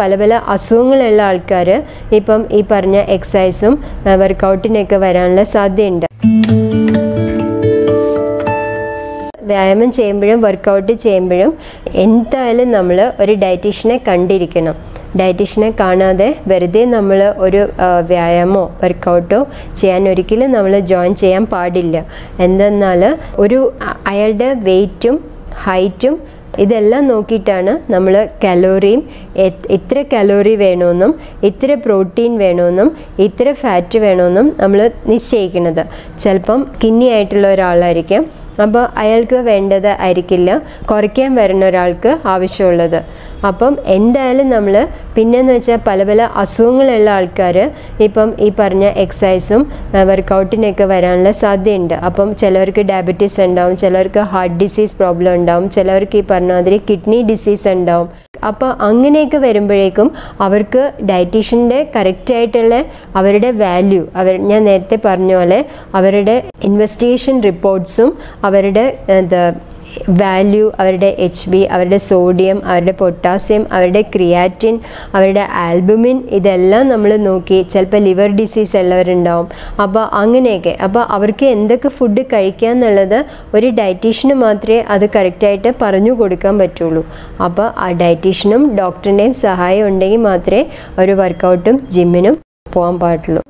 പല പല അസുഖങ്ങളുള്ള ആൾക്കാർ ഇപ്പം ഈ പറഞ്ഞ എക്സസൈസും വർക്കൗട്ടിനൊക്കെ വരാനുള്ള സാധ്യതയുണ്ട്. വ്യായാമം ചെയ്യുമ്പോഴും വർക്കൗട്ട് ചെയ്യുമ്പോഴും എന്തായാലും നമ്മൾ ഒരു ഡയറ്റീഷ്യനെ കണ്ടിരിക്കണം. ഡയറ്റീഷ്യനെ കാണാതെ വെറുതെ നമ്മൾ ഒരു വ്യായാമമോ വർക്കൗട്ടോ ചെയ്യാൻ ഒരിക്കലും നമ്മൾ ജോയിൻ ചെയ്യാൻ പാടില്ല. എന്തെന്നാൽ അയാളുടെ വെയ്റ്റും ഹൈറ്റും ഇതെല്ലാം നോക്കിയിട്ടാണ് നമ്മൾ കലോറിയും ഇത്ര കലോറി വേണമെന്നും ഇത്ര പ്രോട്ടീൻ വേണമെന്നും ഇത്ര ഫാറ്റ് വേണമെന്നും നമ്മൾ നിശ്ചയിക്കുന്നത്. ചിലപ്പം സ്കിന്നി ആയിട്ടുള്ള ഒരാളായിരിക്കും, അപ്പോൾ അയാൾക്ക് വേണ്ടത് ആയിരിക്കില്ല കുറയ്ക്കാൻ വരുന്ന ഒരാൾക്ക് ആവശ്യമുള്ളത്. അപ്പം എന്തായാലും നമ്മൾ പിന്നെയെന്ന് വെച്ചാൽ പല പല അസുഖങ്ങളുള്ള ആൾക്കാർ ഇപ്പം ഈ പറഞ്ഞ എക്സസൈസും വർക്കൗട്ടിനൊക്കെ വരാനുള്ള സാധ്യതയുണ്ട്. അപ്പം ചിലവർക്ക് ഡയബറ്റീസ് ഉണ്ടാവും, ചിലവർക്ക് ഹാർട്ട് ഡിസീസ് പ്രോബ്ലം ഉണ്ടാവും, ചിലവർക്ക് ഈ പറഞ്ഞ മാതിരി കിഡ്നി ഡിസീസ് ഉണ്ടാവും. അപ്പോൾ അങ്ങനെയൊക്കെ വരുമ്പോഴേക്കും അവർക്ക് ഡയറ്റീഷ്യൻ്റെ കറക്റ്റായിട്ടുള്ള അവരുടെ വാല്യൂ ഞാൻ നേരത്തെ പറഞ്ഞ പോലെ അവരുടെ ഇൻവെസ്റ്റിഗേഷൻ റിപ്പോർട്ട്സും അവരുടെ വാല്യൂ, അവരുടെ HB, അവരുടെ സോഡിയം, അവരുടെ പൊട്ടാസ്യം, അവരുടെ ക്രിയാറ്റിൻ, അവരുടെ ആൽബുമിൻ ഇതെല്ലാം നമ്മൾ നോക്കി. ചിലപ്പോൾ ലിവർ ഡിസീസ് ഉള്ളവരുണ്ടാവും. അപ്പോൾ അങ്ങനെയൊക്കെ അപ്പോൾ അവർക്ക് എന്തൊക്കെ ഫുഡ് കഴിക്കുക എന്നുള്ളത് ഒരു ഡയറ്റീഷ്യന് മാത്രമേ അത് കറക്റ്റായിട്ട് പറഞ്ഞു കൊടുക്കാൻ പറ്റുള്ളൂ. അപ്പോൾ ആ ഡയറ്റീഷ്യനും ഡോക്ടറിൻ്റെയും സഹായം ഉണ്ടെങ്കിൽ മാത്രമേ ഒരു വർക്കൗട്ടും ജിമ്മിനും പോകാൻ പാടുള്ളൂ.